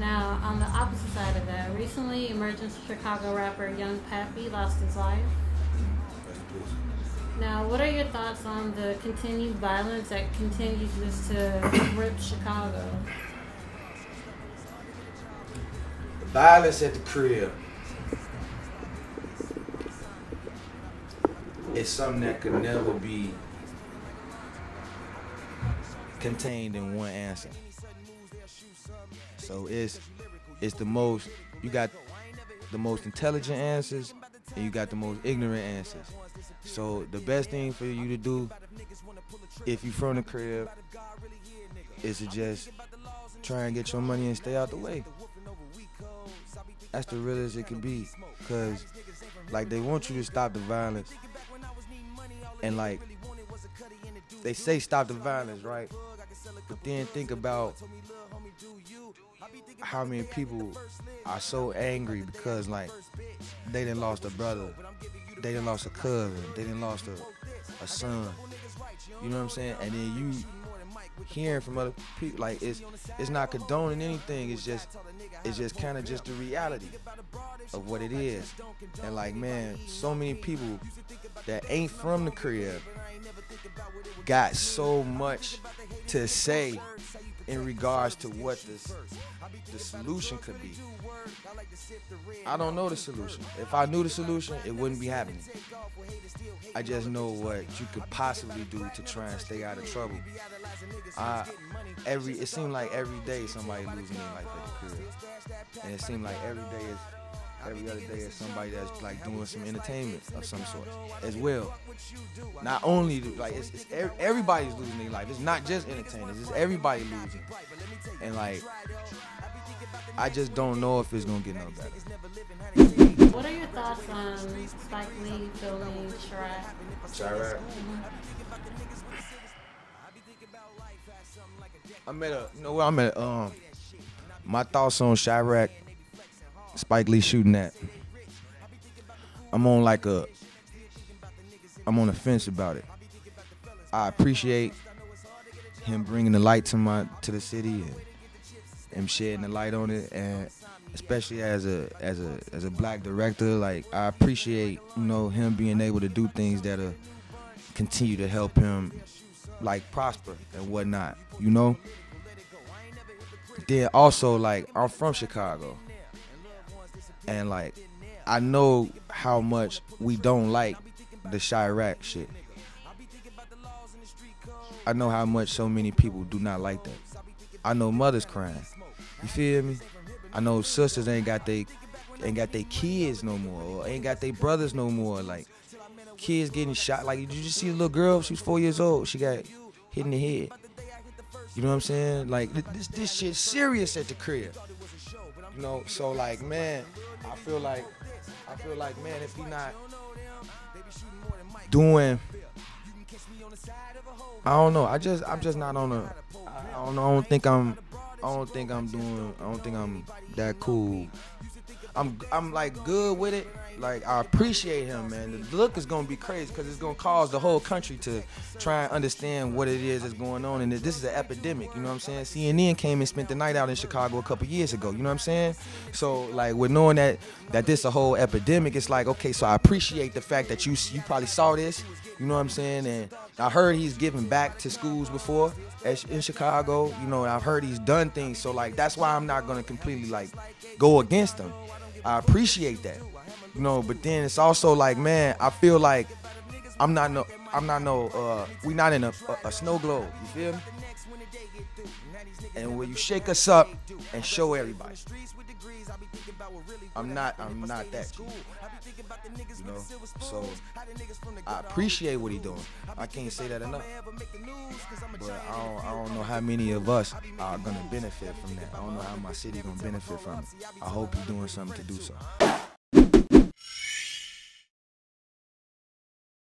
Now, on the opposite side of that, recently emergent Chicago rapper Young Pappy lost his life. Now, what are your thoughts on the continued violence that continues just to rip Chicago? The violence at the crib is something that could never be contained in one answer. So it's the most, you got the most intelligent answers and you got the most ignorant answers. So the best thing for you to do if you from the crib is to just try and get your money and stay out the way. That's the realest it can be, cause like they want you to stop the violence, and like they say stop the violence, right? But then think about how many people are so angry because like they done lost a brother, they done lost a cousin, they done lost a son. You know what I'm saying? And then you hearing from other people, like it's not condoning anything. It's just kind of just the reality of what it is. And like, man, so many people that ain't from the crib got so much to say in regards to what the solution could be. I don't know the solution. If I knew the solution, it wouldn't be happening. I just know what you could possibly do to try and stay out of trouble. It seemed like every day somebody losing their life at the crib. And it seemed like every other day is somebody that's like doing some entertainment of some sort as well. Not only everybody's losing their life. It's not just entertainers. It's everybody losing. And like, I just don't know if it's gonna get no better. What are your thoughts on Spike Lee filming Chiraq? Chiraq. My thoughts on Chiraq. Spike Lee shooting at. I'm on the fence about it. I appreciate him bringing the light to the city and shedding the light on it, and especially as a black director, like I appreciate, you know, him being able to do things that'll continue to help him like prosper and whatnot, you know. Then also, like, I'm from Chicago. And like, I know how much we don't like the Chiraq shit. I know how much so many people do not like that. I know mothers crying. You feel me? I know sisters ain't got they kids no more, or ain't got they brothers no more. Like, kids getting shot. Like, you just see a little girl, she's 4 years old, she got hit in the head. You know what I'm saying? Like, this shit's serious at the crib. You know, so like, man, I feel like, man, if he not doing, I don't know. I'm just not on a. I don't know. I don't think I'm that cool. I'm like good with it. Like, I appreciate him, man. The look is gonna be crazy because it's gonna cause the whole country to try and understand what it is that's going on, and this is an epidemic. You know what I'm saying? CNN came and spent the night out in Chicago a couple years ago. You know what I'm saying? So like, with knowing that this a whole epidemic, it's like, okay, so I appreciate the fact that you probably saw this. You know what I'm saying? And I heard he's given back to schools before in Chicago. You know, and I've heard he's done things. So like, that's why I'm not gonna completely like go against him. I appreciate that. You know, but then it's also like, man, I feel like we not in a snow globe, you feel me? And when you shake us up and show everybody, I'm not that cool. You know, so I appreciate what he doing. I can't say that enough. But I don't know how many of us are gonna benefit from that. I don't know how my city gonna benefit from it. I hope he's doing something to do so.